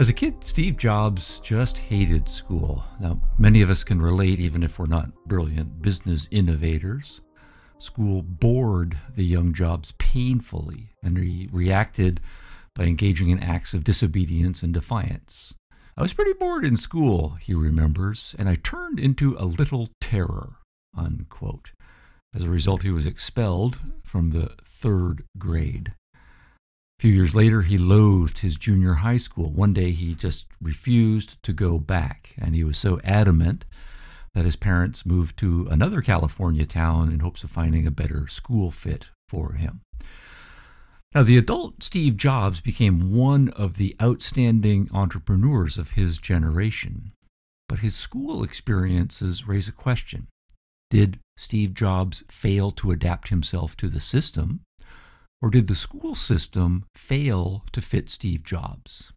As a kid, Steve Jobs just hated school. Now, many of us can relate, even if we're not brilliant business innovators. School bored the young Jobs painfully, and he reacted by engaging in acts of disobedience and defiance. "I was pretty bored in school," he remembers, "and I turned into a little terror," unquote. As a result, he was expelled from the 3rd grade. A few years later, he loathed his junior high school. One day, he just refused to go back, and he was so adamant that his parents moved to another California town in hopes of finding a better school fit for him. Now, the adult Steve Jobs became one of the outstanding entrepreneurs of his generation, but his school experiences raise a question. Did Steve Jobs fail to adapt himself to the system? Or did the school system fail to fit Steve Jobs?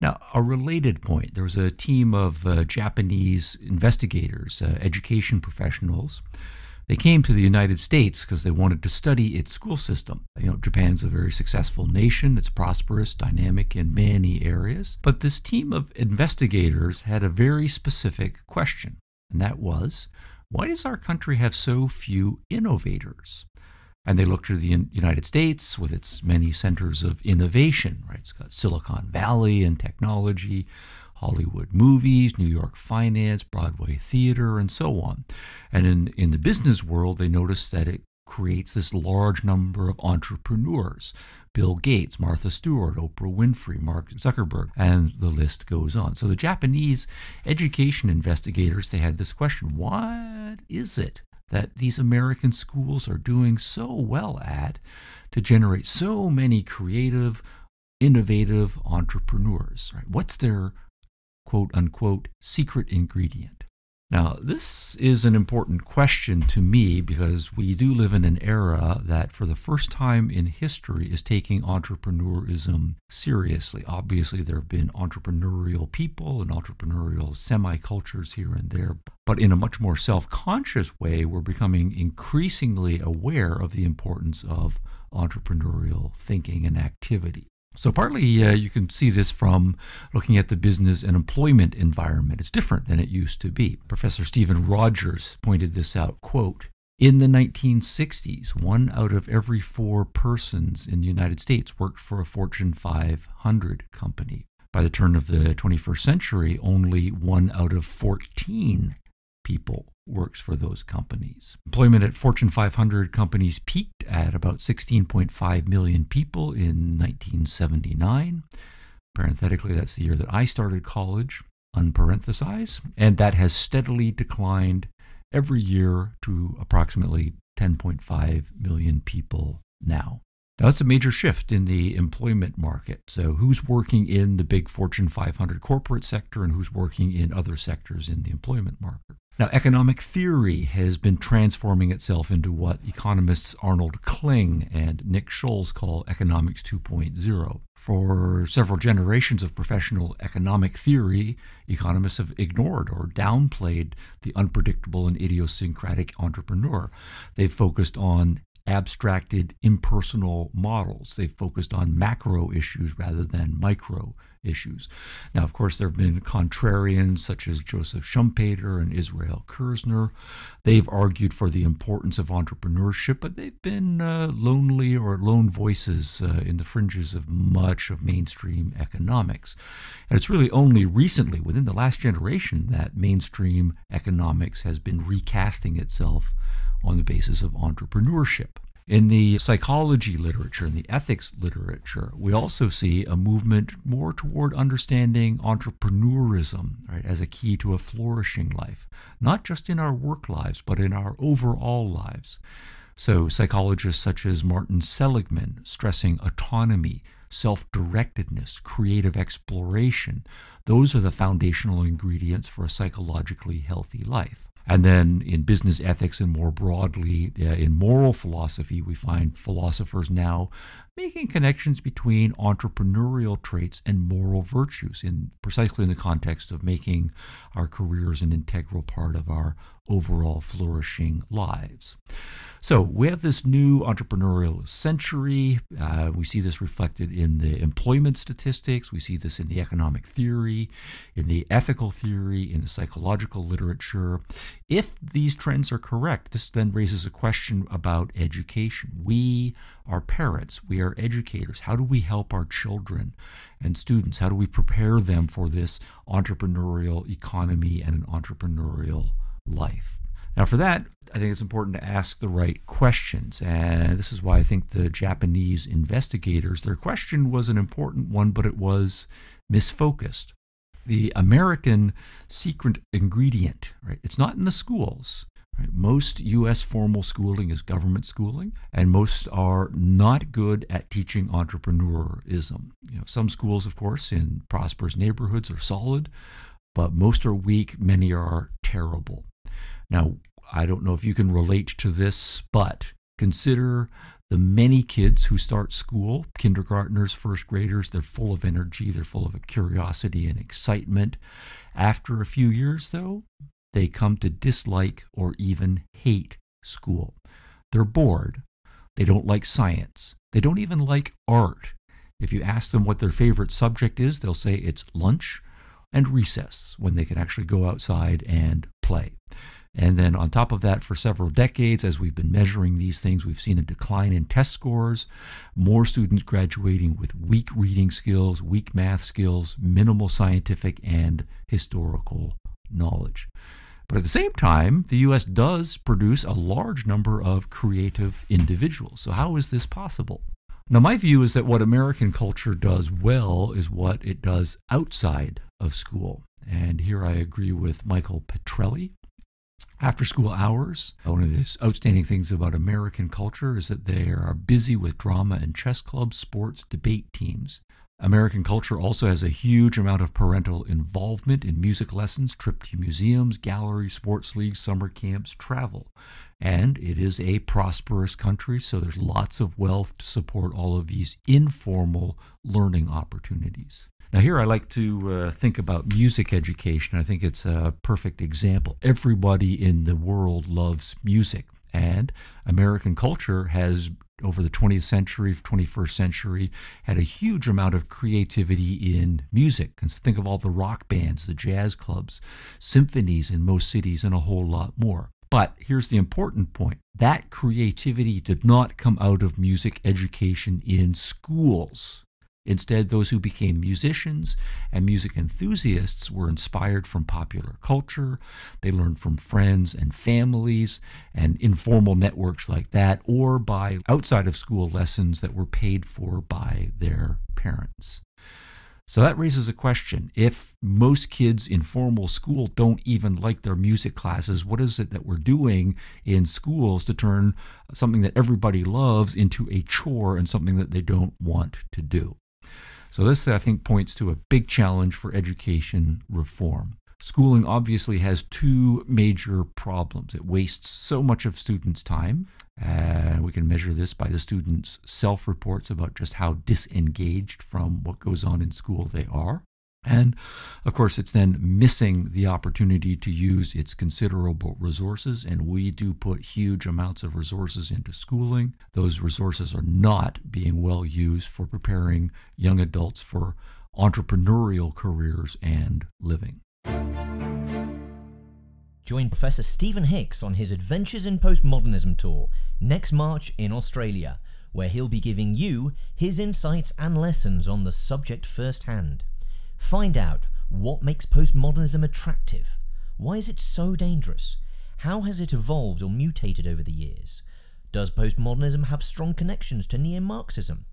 Now, a related point, there was a team of Japanese investigators, education professionals. They came to the United States because they wanted to study its school system. You know, Japan's a very successful nation. It's prosperous, dynamic in many areas. But this team of investigators had a very specific question, and that was, why does our country have so few innovators? And they look to the United States with its many centers of innovation, right? It's got Silicon Valley and technology, Hollywood movies, New York finance, Broadway theater, and so on. And in the business world, they notice that it creates this large number of entrepreneurs. Bill Gates, Martha Stewart, Oprah Winfrey, Mark Zuckerberg, and the list goes on. So the Japanese education investigators, they had this question, what is it that these American schools are doing so well at to generate so many creative, innovative entrepreneurs, right? What's their quote unquote secret ingredient? Now, this is an important question to me because we do live in an era that for the first time in history is taking entrepreneurism seriously. Obviously, there have been entrepreneurial people and entrepreneurial semi-cultures here and there, but in a much more self-conscious way, we're becoming increasingly aware of the importance of entrepreneurial thinking and activity. So partly you can see this from looking at the business and employment environment. It's different than it used to be. Professor Stephen Rogers pointed this out, quote, "In the 1960s, 1 out of every 4 persons in the United States worked for a Fortune 500 company. By the turn of the 21st century, only 1 out of 14 people works for those companies. Employment at Fortune 500 companies peaked at about 16.5 million people in 1979. Parenthetically, that's the year that I started college, unparenthesize, and that has steadily declined every year to approximately 10.5 million people now. Now, that's a major shift in the employment market. So who's working in the big Fortune 500 corporate sector and who's working in other sectors in the employment market? Now, economic theory has been transforming itself into what economists Arnold Kling and Nick Scholz call economics 2.0. For several generations of professional economic theory, economists have ignored or downplayed the unpredictable and idiosyncratic entrepreneur. They've focused on abstracted, impersonal models. They've focused on macro issues rather than micro issues. Now, of course, there have been contrarians such as Joseph Schumpeter and Israel Kirzner. They've argued for the importance of entrepreneurship, but they've been lonely or lone voices in the fringes of much of mainstream economics. And it's really only recently, within the last generation, that mainstream economics has been recasting itself on the basis of entrepreneurship. In the psychology literature and the ethics literature, we also see a movement more toward understanding entrepreneurism, right, as a key to a flourishing life, not just in our work lives, but in our overall lives. So psychologists such as Martin Seligman stressing autonomy, self-directedness, creative exploration. Those are the foundational ingredients for a psychologically healthy life. And then in business ethics and more broadly in moral philosophy, we find philosophers now making connections between entrepreneurial traits and moral virtues precisely in the context of making our careers an integral part of our overall flourishing lives. So we have this new entrepreneurial century. We see this reflected in the employment statistics. We see this in the economic theory, in the ethical theory, in the psychological literature. If these trends are correct, this then raises a question about education. We are parents. We are educators. How do we help our children and students? How do we prepare them for this entrepreneurial economy and an entrepreneurial life? Now, for that, I think it's important to ask the right questions, and this is why I think the Japanese investigators, their question was an important one, but it was misfocused. The American secret ingredient, right? It's not in the schools. Right? Most U.S. formal schooling is government schooling, and most are not good at teaching entrepreneurism. You know, some schools, of course, in prosperous neighborhoods are solid, but most are weak. Many are terrible. Now, I don't know if you can relate to this, but consider the many kids who start school, kindergartners, first graders. They're full of energy. They're full of curiosity and excitement. After a few years, though, they come to dislike or even hate school. They're bored. They don't like science. They don't even like art. If you ask them what their favorite subject is, they'll say it's lunch and recess, when they can actually go outside and play. And then on top of that, for several decades, as we've been measuring these things, we've seen a decline in test scores, more students graduating with weak reading skills, weak math skills, minimal scientific and historical knowledge. But at the same time, the U.S. does produce a large number of creative individuals. So how is this possible? Now, my view is that what American culture does well is what it does outside of school. And here I agree with Michael Petrelli. After school hours, one of the outstanding things about American culture is that they are busy with drama and chess clubs, sports, debate teams. American culture also has a huge amount of parental involvement in music lessons, trips to museums, galleries, sports leagues, summer camps, travel. And it is a prosperous country, so there's lots of wealth to support all of these informal learning opportunities. Now, here I like to think about music education. I think it's a perfect example. Everybody in the world loves music, and American culture has, over the 20th century, 21st century, had a huge amount of creativity in music. And think of all the rock bands, the jazz clubs, symphonies in most cities, and a whole lot more. But here's the important point. That creativity did not come out of music education in schools. Instead, those who became musicians and music enthusiasts were inspired from popular culture. They learned from friends and families and informal networks like that, or by outside of school lessons that were paid for by their parents. So that raises a question. If most kids in formal school don't even like their music classes, what is it that we're doing in schools to turn something that everybody loves into a chore and something that they don't want to do? So this, I think, points to a big challenge for education reform. Schooling obviously has two major problems. It wastes so much of students' time. We can measure this by the students' self-reports about just how disengaged from what goes on in school they are. And, of course, it's then missing the opportunity to use its considerable resources, and we do put huge amounts of resources into schooling. Those resources are not being well used for preparing young adults for entrepreneurial careers and living. Join Professor Stephen Hicks on his Adventures in Postmodernism tour next March in Australia, where he'll be giving you his insights and lessons on the subject firsthand. Find out what makes postmodernism attractive. Why is it so dangerous? How has it evolved or mutated over the years? Does postmodernism have strong connections to neo-Marxism?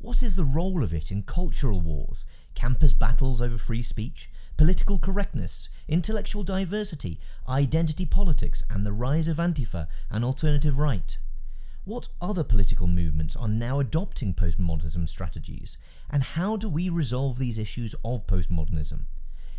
What is the role of it in cultural wars, campus battles over free speech, political correctness, intellectual diversity, identity politics, and the rise of Antifa and alternative right? What other political movements are now adopting postmodernism strategies, and how do we resolve these issues of postmodernism?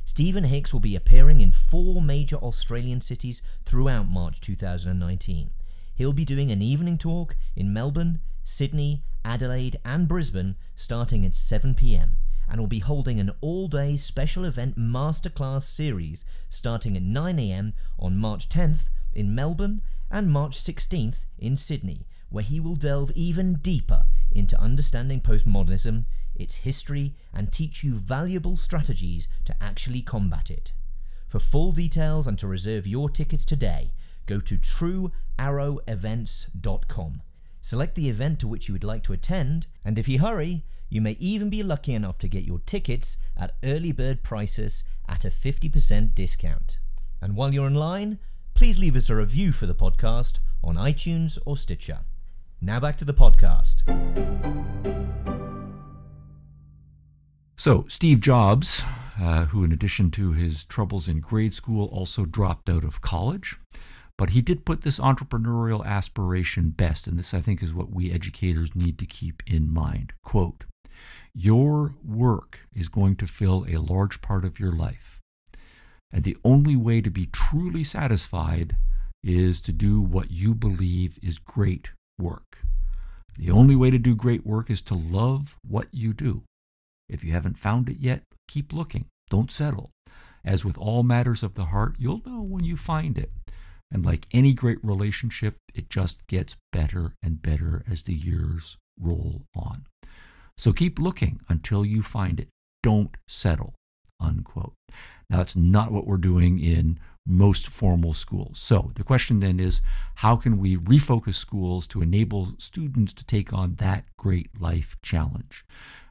Stephen Hicks will be appearing in 4 major Australian cities throughout March 2019. He'll be doing an evening talk in Melbourne, Sydney, Adelaide and Brisbane starting at 7 p.m. and will be holding an all-day special event masterclass series starting at 9 a.m. on March 10th in Melbourne and March 16th in Sydney, where he will delve even deeper into understanding postmodernism, its history, and teach you valuable strategies to actually combat it. For full details and to reserve your tickets today, go to truearrowevents.com. Select the event to which you would like to attend, and if you hurry, you may even be lucky enough to get your tickets at early bird prices at a 50% discount. And while you're online, please leave us a review for the podcast on iTunes or Stitcher. Now back to the podcast. So Steve Jobs, who in addition to his troubles in grade school also dropped out of college, but he did put this entrepreneurial aspiration best, and this I think is what we educators need to keep in mind. Quote, "Your work is going to fill a large part of your life, and the only way to be truly satisfied is to do what you believe is great work. The only way to do great work is to love what you do. If you haven't found it yet, keep looking. Don't settle. As with all matters of the heart, you'll know when you find it. And like any great relationship, it just gets better and better as the years roll on. So keep looking until you find it. Don't settle." Unquote. Now, that's not what we're doing in most formal schools. So the question then is, how can we refocus schools to enable students to take on that great life challenge?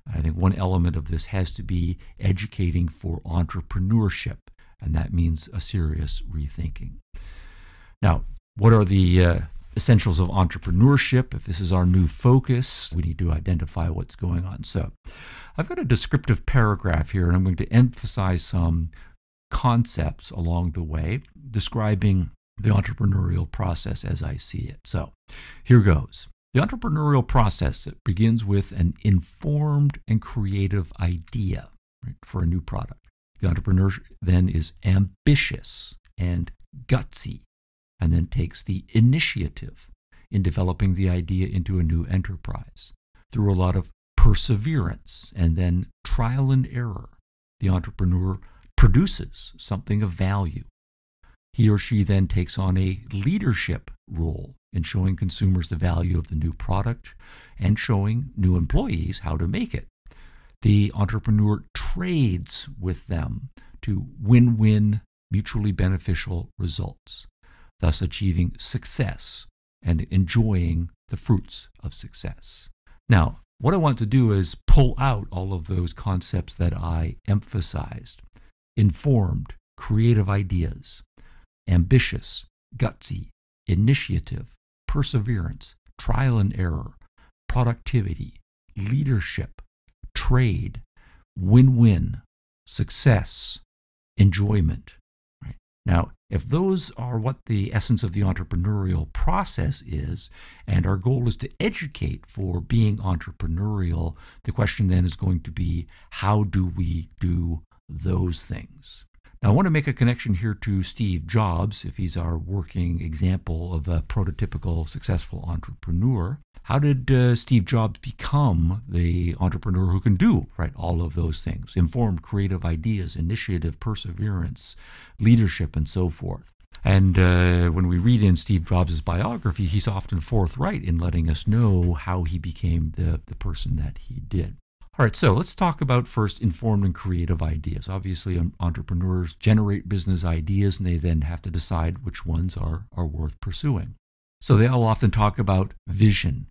I think one element of this has to be educating for entrepreneurship, and that means a serious rethinking. Now, what are the essentials of entrepreneurship? If this is our new focus, we need to identify what's going on. So I've got a descriptive paragraph here, and I'm going to emphasize some concepts along the way, describing the entrepreneurial process as I see it. So here goes. The entrepreneurial process, it begins with an informed and creative idea, right, for a new product. The entrepreneur then is ambitious and gutsy, and then takes the initiative in developing the idea into a new enterprise. Through a lot of perseverance and then trial and error, the entrepreneur produces something of value. He or she then takes on a leadership role in showing consumers the value of the new product and showing new employees how to make it. The entrepreneur trades with them to win-win, mutually beneficial results, thus achieving success and enjoying the fruits of success. Now, what I want to do is pull out all of those concepts that I emphasized: informed, creative ideas, ambitious, gutsy, initiative, perseverance, trial and error, productivity, leadership, trade, win-win, success, enjoyment. Right? Now, if those are what the essence of the entrepreneurial process is, and our goal is to educate for being entrepreneurial, the question then is going to be, how do we do those things? Now, I want to make a connection here to Steve Jobs, if he's our working example of a prototypical successful entrepreneur. How did Steve Jobs become the entrepreneur who can do, right, all of those things? Informed, creative ideas, initiative, perseverance, leadership, and so forth. And when we read in Steve Jobs' biography, he's often forthright in letting us know how he became the person that he did. All right, so let's talk about first informed and creative ideas. Obviously, entrepreneurs generate business ideas, and they then have to decide which ones are worth pursuing. So they all often talk about vision,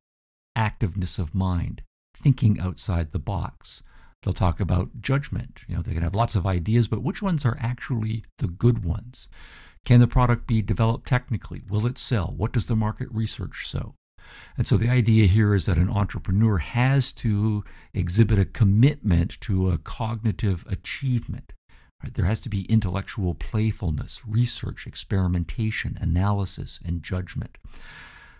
activeness of mind, thinking outside the box. They'll talk about judgment. You know, they can have lots of ideas, but which ones are actually the good ones? Can the product be developed technically? Will it sell? What does the market research show? And so the idea here is that an entrepreneur has to exhibit a commitment to a cognitive achievement. Right? There has to be intellectual playfulness, research, experimentation, analysis, and judgment.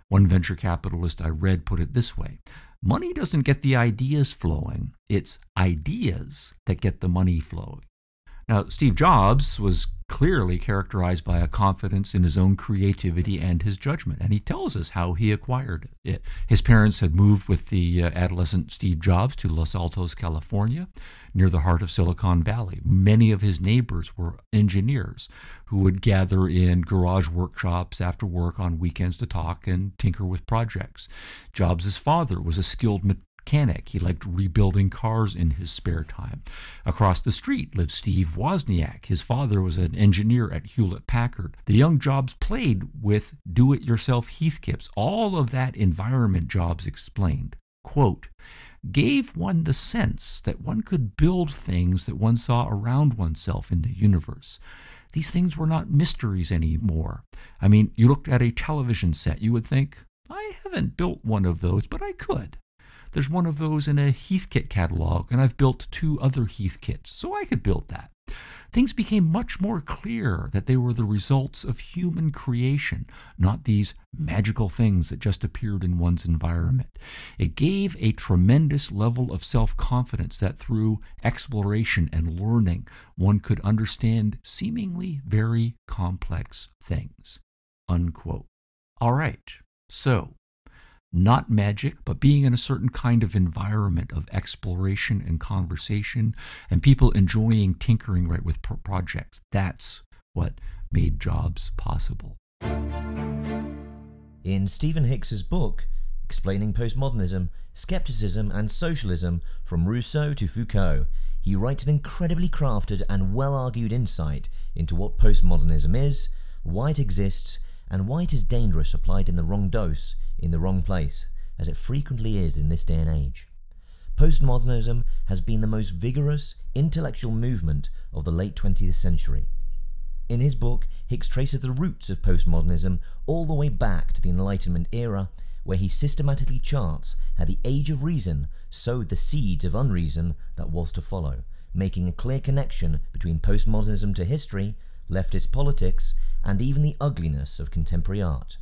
One venture capitalist I read put it this way: money doesn't get the ideas flowing, it's ideas that get the money flowing. Now, Steve Jobs was clearly characterized by a confidence in his own creativity and his judgment, and he tells us how he acquired it. His parents had moved with the adolescent Steve Jobs to Los Altos, California, near the heart of Silicon Valley. Many of his neighbors were engineers who would gather in garage workshops after work on weekends to talk and tinker with projects. Jobs' father was a skilled mechanic. He liked rebuilding cars in his spare time. Across the street lived Steve Wozniak. His father was an engineer at Hewlett-Packard. The young Jobs played with do-it-yourself Heathkits. All of that environment, Jobs explained, quote, gave one the sense that one could build things that one saw around oneself in the universe. These things were not mysteries anymore. I mean, you looked at a television set, you would think, I haven't built one of those, but I could. There's one of those in a Heathkit catalog, and I've built 2 other Heathkits, so I could build that. Things became much more clear that they were the results of human creation, not these magical things that just appeared in one's environment. It gave a tremendous level of self-confidence that through exploration and learning, one could understand seemingly very complex things, unquote. All right, so not magic, but being in a certain kind of environment of exploration and conversation and people enjoying tinkering right with projects. That's what made Jobs possible. In Stephen Hicks's book, Explaining Postmodernism, Skepticism and Socialism, from Rousseau to Foucault, he writes an incredibly crafted and well-argued insight into what postmodernism is, why it exists, and why it is dangerous applied in the wrong dose, in the wrong place, as it frequently is in this day and age. Postmodernism has been the most vigorous intellectual movement of the late 20th century. In his book, Hicks traces the roots of postmodernism all the way back to the Enlightenment era, where he systematically charts how the Age of Reason sowed the seeds of unreason that was to follow, making a clear connection between postmodernism to history, leftist politics, and even the ugliness of contemporary art.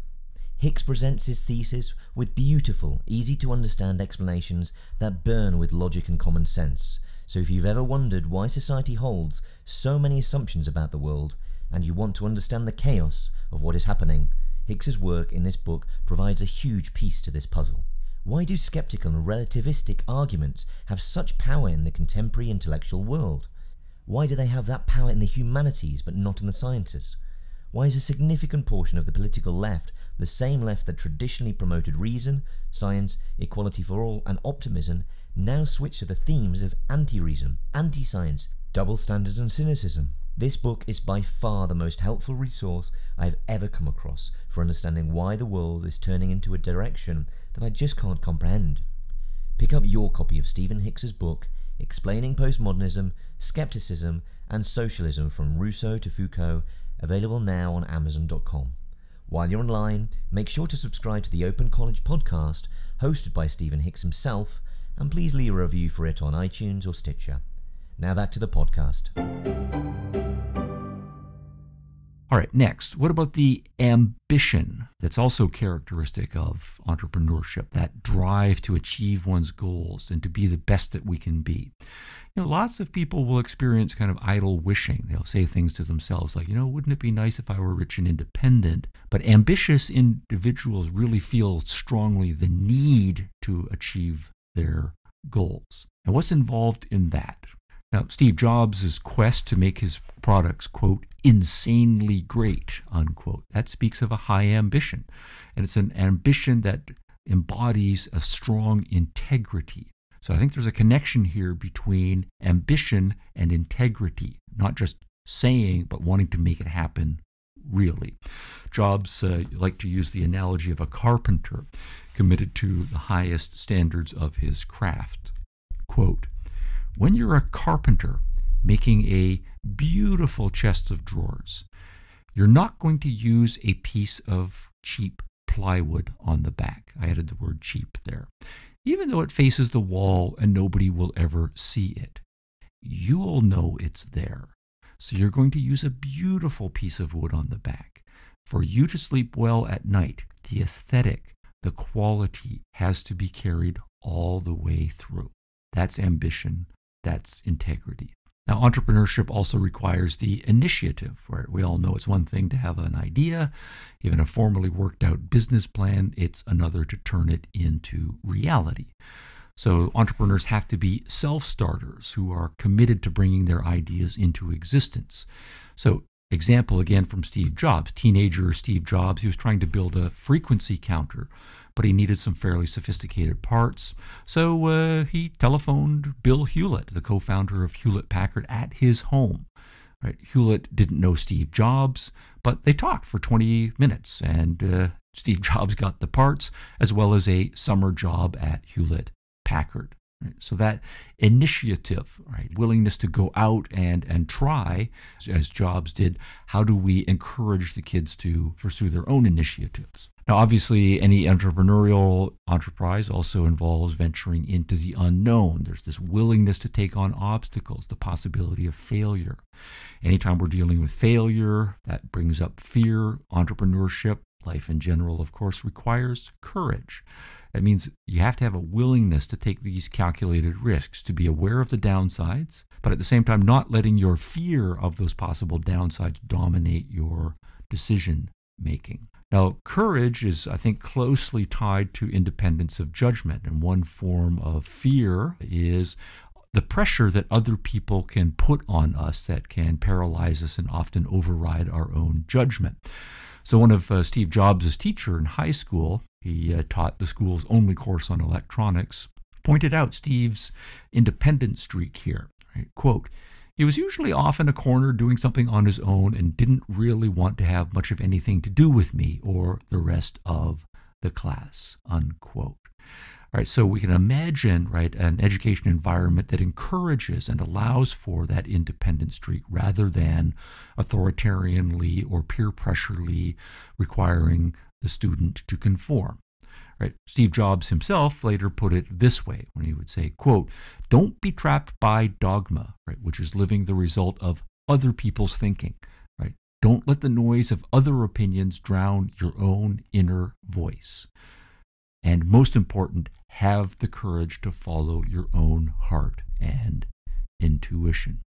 Hicks presents his thesis with beautiful, easy-to-understand explanations that burn with logic and common sense. So if you've ever wondered why society holds so many assumptions about the world, and you want to understand the chaos of what is happening, Hicks's work in this book provides a huge piece to this puzzle. Why do skeptical and relativistic arguments have such power in the contemporary intellectual world? Why do they have that power in the humanities but not in the sciences? Why is a significant portion of the political left the same left that traditionally promoted reason, science, equality for all, and optimism, now switch to the themes of anti-reason, anti-science, double standards and cynicism? This book is by far the most helpful resource I've ever come across for understanding why the world is turning into a direction that I just can't comprehend. Pick up your copy of Stephen Hicks's book, Explaining Postmodernism, Skepticism and Socialism, from Rousseau to Foucault, available now on Amazon.com. While you're online, make sure to subscribe to the Open College podcast, hosted by Stephen Hicks himself, and please leave a review for it on iTunes or Stitcher. Now back to the podcast. All right, next, what about the ambition that's also characteristic of entrepreneurship, that drive to achieve one's goals and to be the best that we can be? You know, lots of people will experience kind of idle wishing. They'll say things to themselves like, you know, wouldn't it be nice if I were rich and independent? But ambitious individuals really feel strongly the need to achieve their goals. And what's involved in that? Now, Steve Jobs' quest to make his products, quote, insanely great, unquote, that speaks of a high ambition. And it's an ambition that embodies a strong integrity. So I think there's a connection here between ambition and integrity, not just saying, but wanting to make it happen, really. Jobs liked to use the analogy of a carpenter committed to the highest standards of his craft. Quote, when you're a carpenter making a beautiful chest of drawers, you're not going to use a piece of cheap plywood on the back. I added the word cheap there. Even though it faces the wall and nobody will ever see it, you'll know it's there. So you're going to use a beautiful piece of wood on the back. For you to sleep well at night, the aesthetic, The quality has to be carried all the way through. That's ambition. That's integrity. Now, entrepreneurship also requires the initiative, right? We all know it's one thing to have an idea, even a formally worked out business plan. It's another to turn it into reality. So entrepreneurs have to be self-starters who are committed to bringing their ideas into existence. So example again from Steve Jobs, teenager Steve Jobs, he was trying to build a frequency counter, but he needed some fairly sophisticated parts. So he telephoned Bill Hewlett, the co-founder of Hewlett-Packard, at his home. Right? Hewlett didn't know Steve Jobs, but they talked for 20 minutes, and Steve Jobs got the parts, as well as a summer job at Hewlett-Packard. Right? So that initiative, right, willingness to go out and try, as Jobs did, how do we encourage the kids to pursue their own initiatives? Now, obviously, any entrepreneurial enterprise also involves venturing into the unknown. There's this willingness to take on obstacles, the possibility of failure. Anytime we're dealing with failure, that brings up fear. Entrepreneurship, life in general, of course, requires courage. That means you have to have a willingness to take these calculated risks, to be aware of the downsides, but at the same time, not letting your fear of those possible downsides dominate your decision making. Now, courage is, I think, closely tied to independence of judgment, and one form of fear is the pressure that other people can put on us that can paralyze us and often override our own judgment. So one of Steve Jobs' teacher in high school, he taught the school's only course on electronics, pointed out Steve's independent streak here, right? Quote, "He was usually off in a corner doing something on his own and didn't really want to have much of anything to do with me or the rest of the class," unquote. All right, so we can imagine, right, an education environment that encourages and allows for that independent streak rather than authoritarianly or peer pressurely requiring the student to conform. Right. Steve Jobs himself later put it this way when he would say, quote, "Don't be trapped by dogma," right, which is living the result of other people's thinking. Right? "Don't let the noise of other opinions drown your own inner voice. And most important, have the courage to follow your own heart and intuition."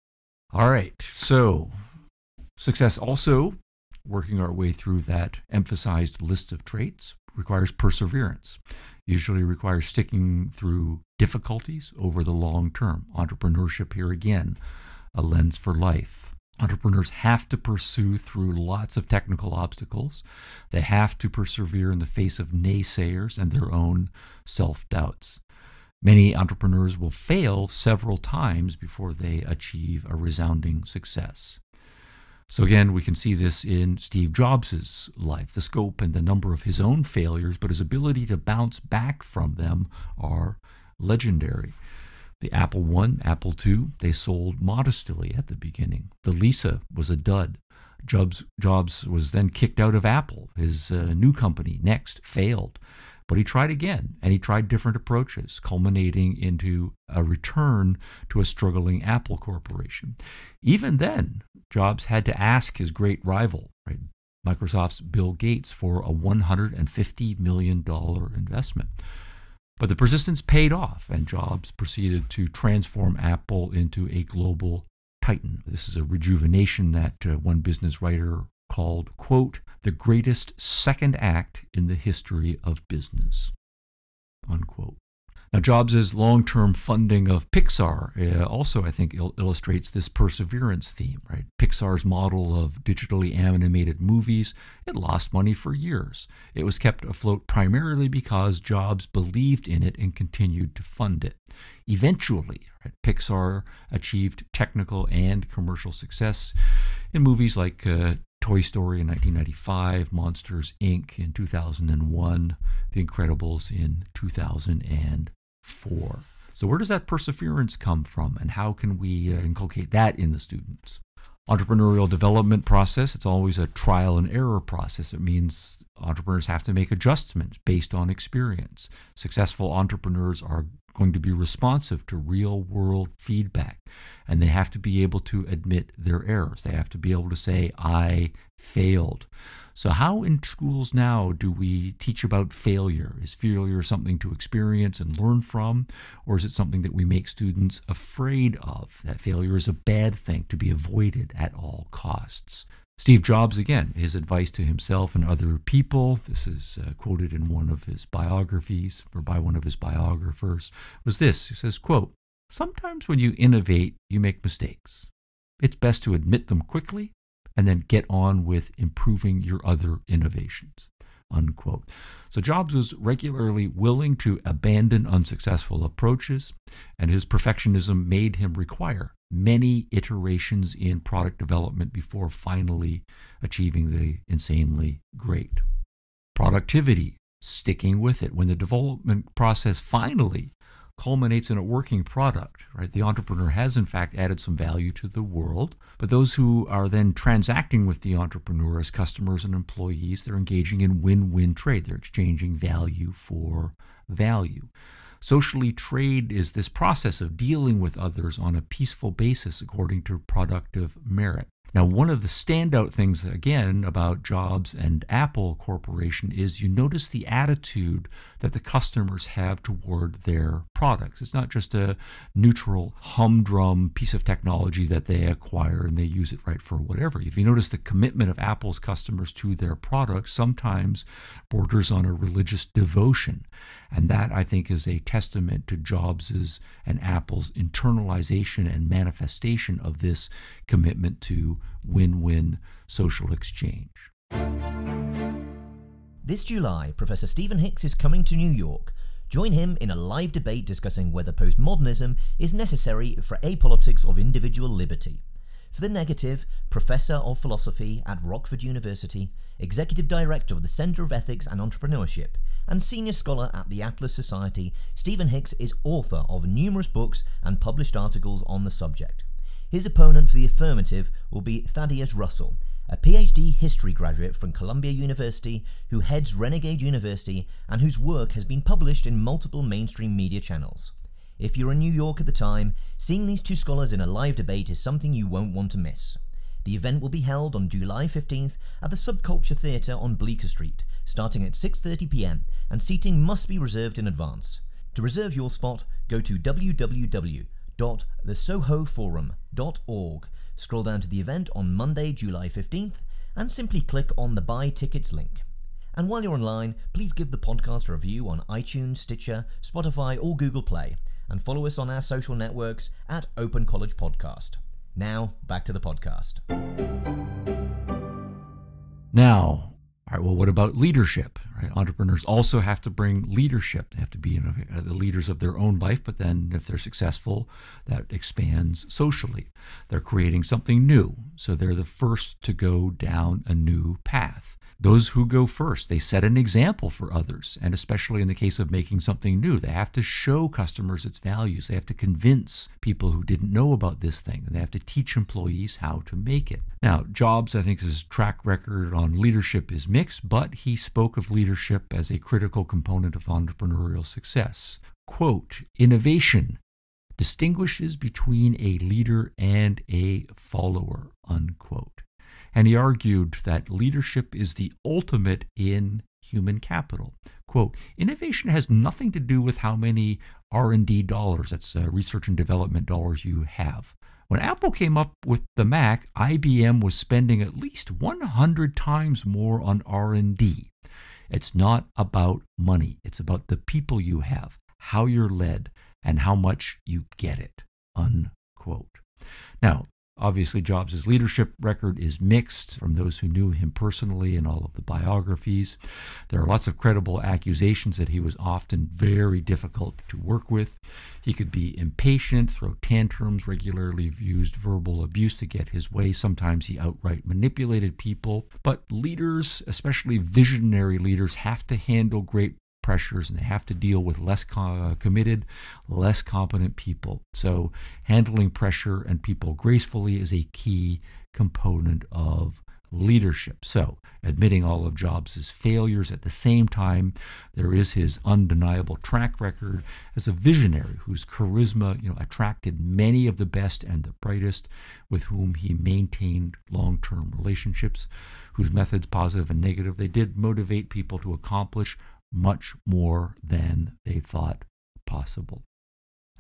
All right, so success also, working our way through that emphasized list of traits, requires perseverance, usually requires sticking through difficulties over the long term. Entrepreneurship here again, a lens for life. Entrepreneurs have to pursue through lots of technical obstacles. They have to persevere in the face of naysayers and their own self-doubts. Many entrepreneurs will fail several times before they achieve a resounding success. So again, we can see this in Steve Jobs' life. The scope and the number of his own failures, but his ability to bounce back from them are legendary. The Apple I, Apple II, they sold modestly at the beginning. The Lisa was a dud. Jobs was then kicked out of Apple. His new company, Next, failed. But he tried again, and he tried different approaches, culminating into a return to a struggling Apple corporation. Even then, Jobs had to ask his great rival, right, Microsoft's Bill Gates, for a $150 million investment. But the persistence paid off, and Jobs proceeded to transform Apple into a global titan. This is a rejuvenation that one business writer called, quote, "the greatest second act in the history of business," unquote. Now, Jobs' long-term funding of Pixar also, I think, illustrates this perseverance theme, right? Pixar's model of digitally animated movies, it lost money for years. It was kept afloat primarily because Jobs believed in it and continued to fund it. Eventually, right, Pixar achieved technical and commercial success in movies like Toy Story in 1995, Monsters, Inc. in 2001, The Incredibles in 2004. So where does that perseverance come from, and how can we inculcate that in the students? Entrepreneurial development process, it's always a trial and error process. It means entrepreneurs have to make adjustments based on experience. Successful entrepreneurs are going to be responsive to real-world feedback. And they have to be able to admit their errors. They have to be able to say, I failed. So how in schools now do we teach about failure? Is failure something to experience and learn from? Or is it something that we make students afraid of? That failure is a bad thing to be avoided at all costs. Steve Jobs, again, his advice to himself and other people, this is quoted in one of his biographies, or by one of his biographers, was this. He says, quote, "Sometimes when you innovate, you make mistakes. It's best to admit them quickly and then get on with improving your other innovations," unquote. So Jobs was regularly willing to abandon unsuccessful approaches, and his perfectionism made him require many iterations in product development before finally achieving the insanely great. Productivity, sticking with it. When the development process finally culminates in a working product, right? The entrepreneur has in fact added some value to the world, but those who are then transacting with the entrepreneur as customers and employees, they're engaging in win-win trade. They're exchanging value for value. Socially, trade is this process of dealing with others on a peaceful basis according to productive merit. Now, one of the standout things, again, about Jobs and Apple Corporation is you notice the attitude that the customers have toward their products. It's not just a neutral, humdrum piece of technology that they acquire and they use it right for whatever. If you notice the commitment of Apple's customers to their products, sometimes borders on a religious devotion. And that, I think, is a testament to Jobs's and Apple's internalization and manifestation of this commitment to win-win social exchange. This July, Professor Stephen Hicks is coming to New York. Join him in a live debate discussing whether postmodernism is necessary for apolitics of individual liberty. For the negative, Professor of Philosophy at Rockford University, Executive Director of the Center of Ethics and Entrepreneurship, and Senior Scholar at the Atlas Society, Stephen Hicks is author of numerous books and published articles on the subject. His opponent for the affirmative will be Thaddeus Russell, a PhD history graduate from Columbia University who heads Renegade University and whose work has been published in multiple mainstream media channels. If you're in New York at the time, seeing these two scholars in a live debate is something you won't want to miss. The event will be held on July 15th at the Subculture Theatre on Bleecker Street, starting at 6:30 p.m, and seating must be reserved in advance. To reserve your spot, go to www.thesohoforum.org, scroll down to the event on Monday, July 15th, and simply click on the Buy Tickets link. And while you're online, please give the podcast a review on iTunes, Stitcher, Spotify, or Google Play, and follow us on our social networks at Open College Podcast. Now, back to the podcast. Now, all right, well, what about leadership? Right? Entrepreneurs also have to bring leadership. They have to be, you know, the leaders of their own life, but then if they're successful, that expands socially. They're creating something new, so they're the first to go down a new path. Those who go first, they set an example for others, and especially in the case of making something new, they have to show customers its values. They have to convince people who didn't know about this thing, and they have to teach employees how to make it. Now, Jobs, I think his track record on leadership is mixed, but he spoke of leadership as a critical component of entrepreneurial success. Quote, "Innovation distinguishes between a leader and a follower," unquote. And he argued that leadership is the ultimate in human capital. Quote, "Innovation has nothing to do with how many R&D dollars," that's research and development dollars, "you have. When Apple came up with the Mac, IBM was spending at least 100 times more on R&D. It's not about money. It's about the people you have, how you're led, and how much you get it," unquote. Now, obviously, Jobs' leadership record is mixed from those who knew him personally and all of the biographies. There are lots of credible accusations that he was often very difficult to work with. He could be impatient, throw tantrums, regularly used verbal abuse to get his way. Sometimes he outright manipulated people. But leaders, especially visionary leaders, have to handle great pressures, and they have to deal with less committed, less competent people. So handling pressure and people gracefully is a key component of leadership. So, admitting all of Jobs' failures, at the same time, there is his undeniable track record as a visionary whose charisma, attracted many of the best and the brightest, with whom he maintained long-term relationships, whose methods, positive and negative, they did motivate people to accomplish much more than they thought possible.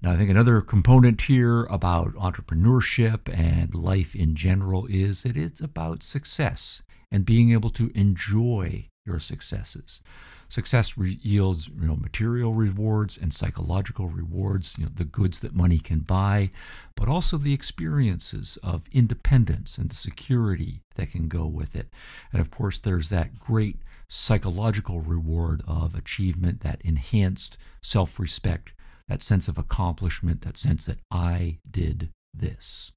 Now, I think another component here about entrepreneurship and life in general is that it's about success and being able to enjoy your successes. Success yields, material rewards and psychological rewards, the goods that money can buy, but also the experiences of independence and the security that can go with it. And of course, there's that great psychological reward of achievement, that enhanced self-respect, that sense of accomplishment, that sense that I did this.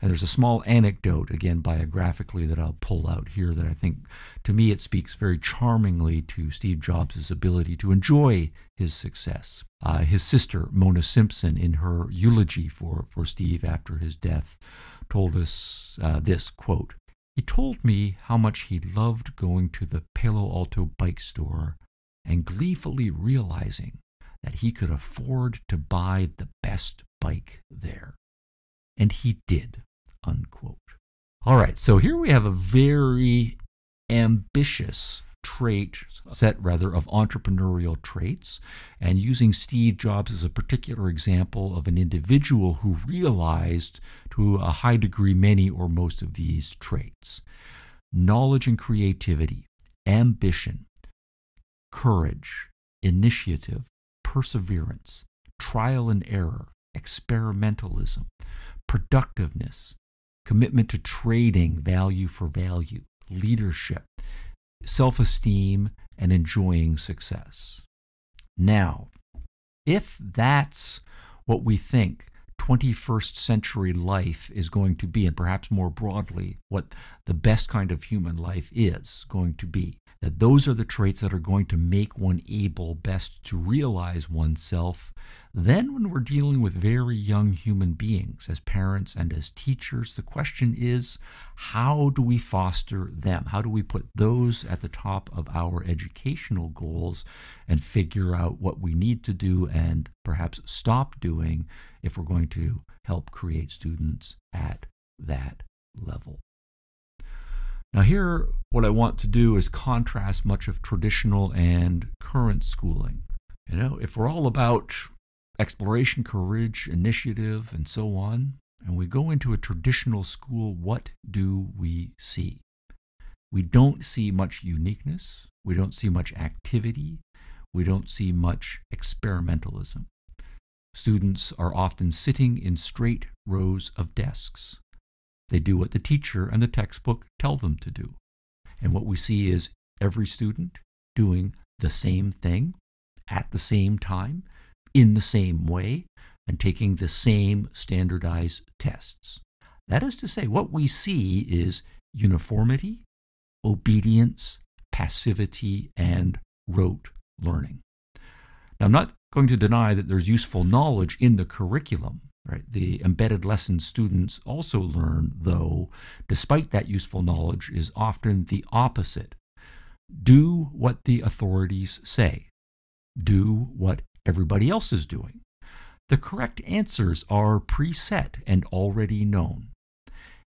And there's a small anecdote, again, biographically, that I'll pull out here that I think, to me, it speaks very charmingly to Steve Jobs' ability to enjoy his success. His sister, Mona Simpson, in her eulogy for Steve after his death, told us this, quote, "He told me how much he loved going to the Palo Alto bike store and gleefully realizing that he could afford to buy the best bike there. And he did," unquote. All right, so here we have a very ambitious set of entrepreneurial traits, and using Steve Jobs as a particular example of an individual who realized to a high degree many or most of these traits. Knowledge and creativity, ambition, courage, initiative, perseverance, trial and error, experimentalism, productiveness, commitment to trading value for value, leadership, self-esteem, and enjoying success. Now, if that's what we think 21st century life is going to be, and perhaps more broadly, what the best kind of human life is going to be, that those are the traits that are going to make one able best to realize oneself, then when we're dealing with very young human beings, as parents and as teachers, the question is, how do we foster them? How do we put those at the top of our educational goals and figure out what we need to do and perhaps stop doing if we're going to help create students at that level? Now here, what I want to do is contrast much of traditional and current schooling. If we're all about exploration, courage, initiative, and so on, and we go into a traditional school, what do we see? We don't see much uniqueness. We don't see much activity. We don't see much experimentalism. Students are often sitting in straight rows of desks. They do what the teacher and the textbook tell them to do. And what we see is every student doing the same thing at the same time, in the same way, and taking the same standardized tests. That is to say, what we see is uniformity, obedience, passivity, and rote learning. Now, I'm not going to deny that there's useful knowledge in the curriculum. Right. The embedded lessons students also learn, though, despite that useful knowledge, is often the opposite. Do what the authorities say. Do what everybody else is doing. The correct answers are preset and already known.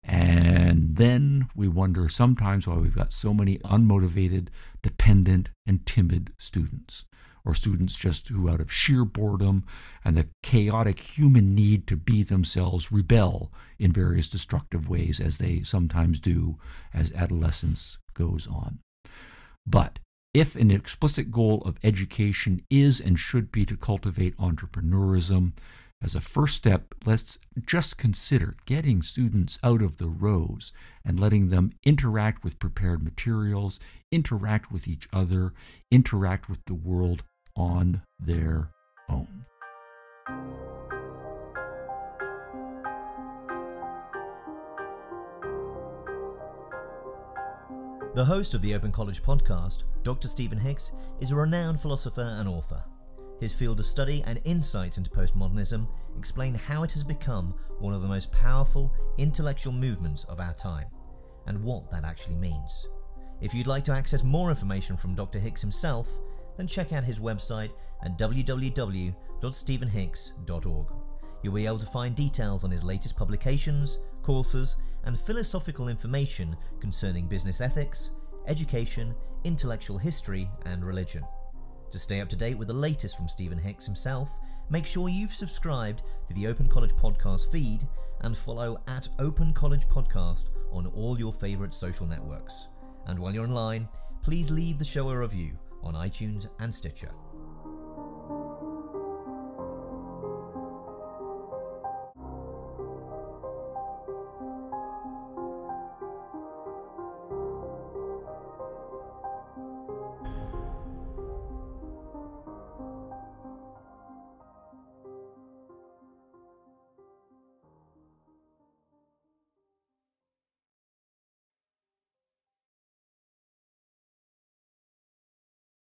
And then we wonder sometimes why we've got so many unmotivated, dependent, and timid students. Or students just who, out of sheer boredom and the chaotic human need to be themselves, rebel in various destructive ways, as they sometimes do as adolescence goes on. But if an explicit goal of education is and should be to cultivate entrepreneurism, as a first step, let's just consider getting students out of the rows and letting them interact with prepared materials, interact with each other, interact with the world on their own. The host of the Open College podcast, Dr. Stephen Hicks, is a renowned philosopher and author. His field of study and insights into postmodernism explain how it has become one of the most powerful intellectual movements of our time, and what that actually means. If you'd like to access more information from Dr. Hicks himself, then check out his website at www.stephenhicks.org. You'll be able to find details on his latest publications, courses, and philosophical information concerning business ethics, education, intellectual history, and religion. To stay up to date with the latest from Stephen Hicks himself, make sure you've subscribed to the Open College podcast feed and follow at Open College Podcast on all your favourite social networks. And while you're online, please leave the show a review on iTunes and Stitcher.